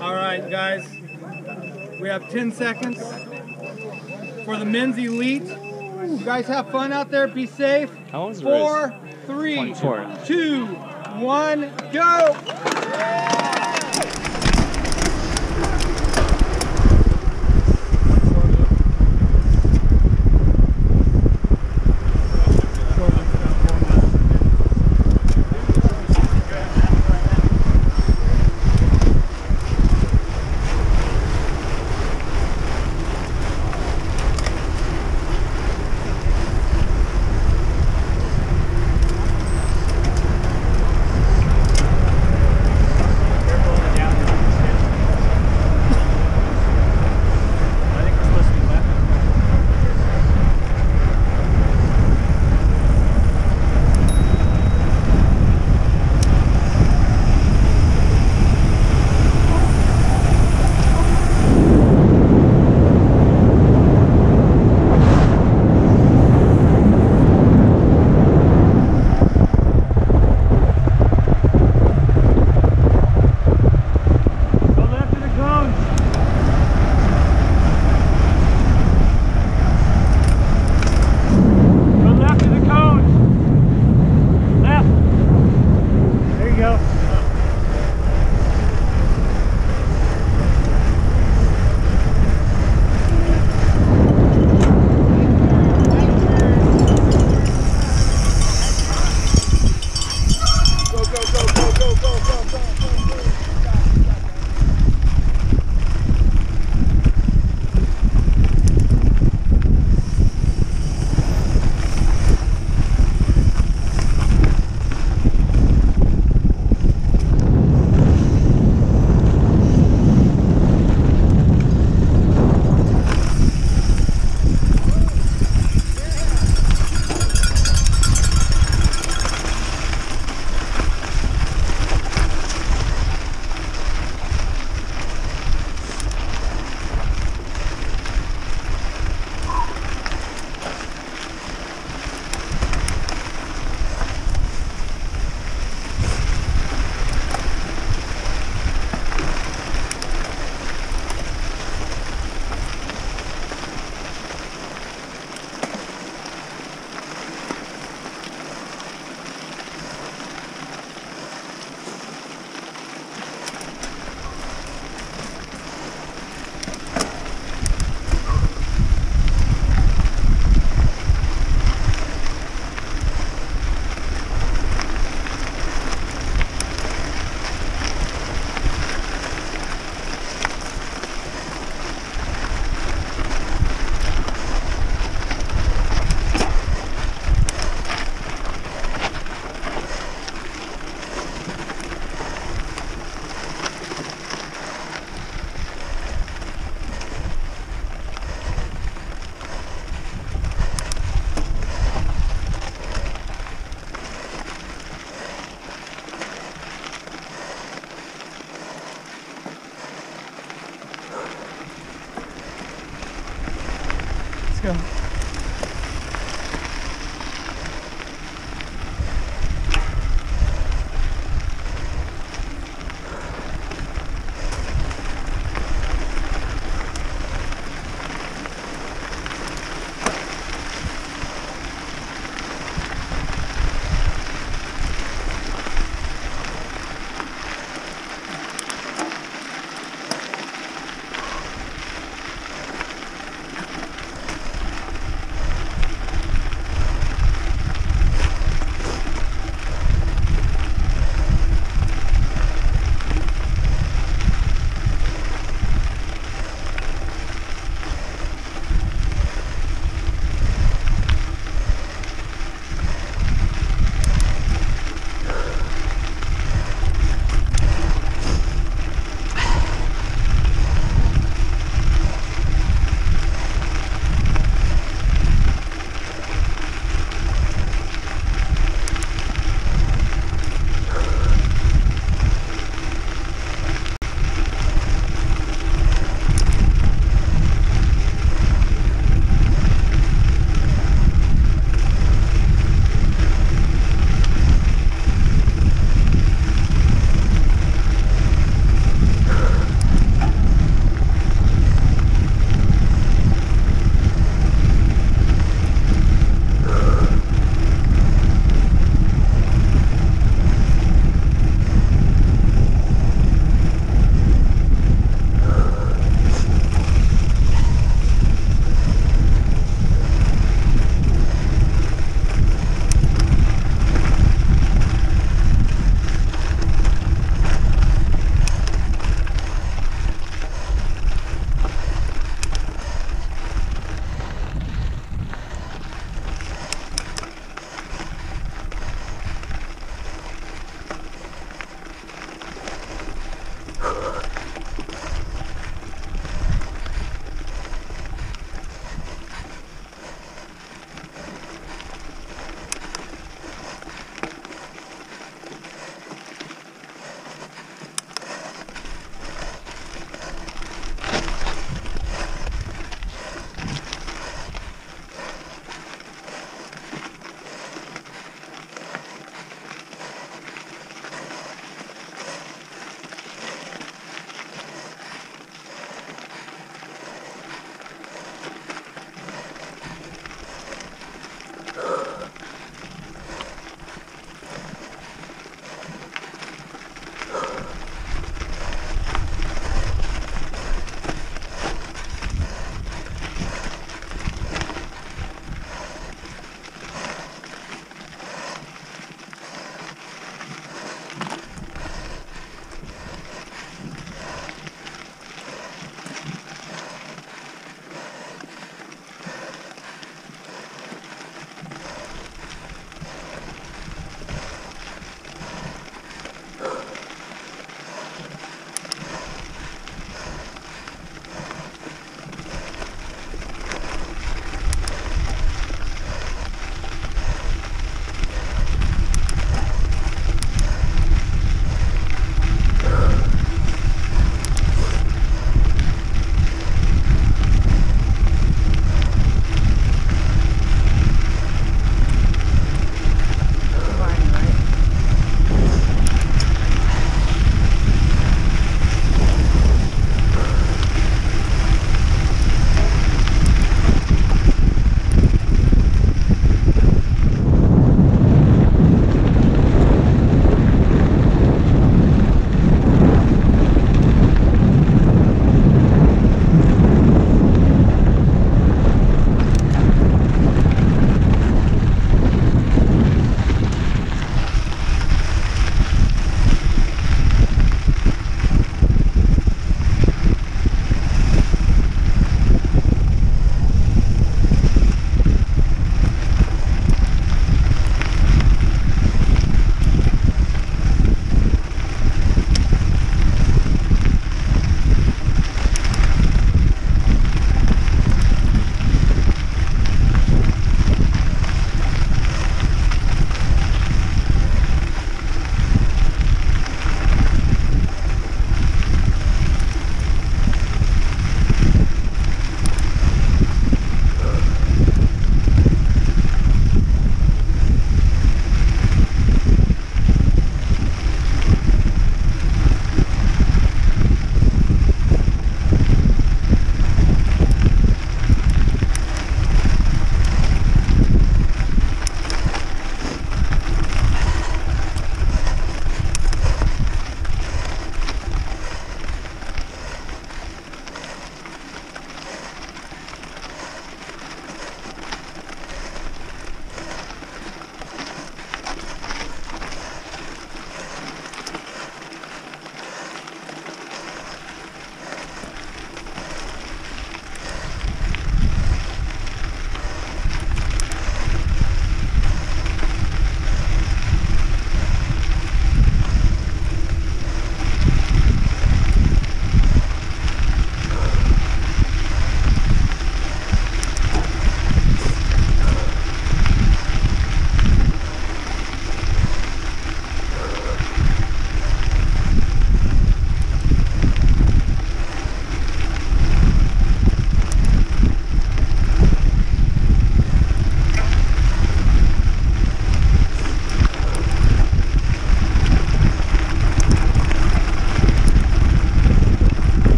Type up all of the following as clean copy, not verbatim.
All right, guys, we have 10 seconds for the men's elite. You guys have fun out there, be safe. How was the race? 4, 3, 2, 1, go!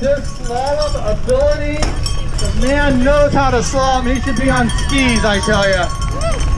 this slalom ability. The man knows how to slalom. He should be on skis, I tell you.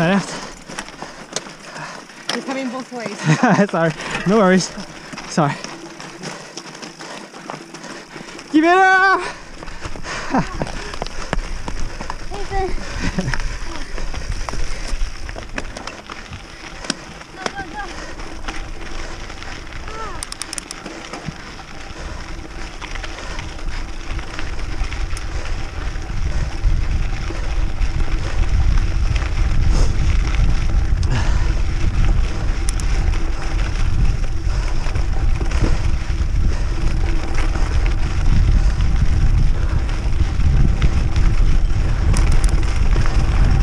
on the left. You're coming both ways. Sorry, no worries. Sorry. Give it up! Hey,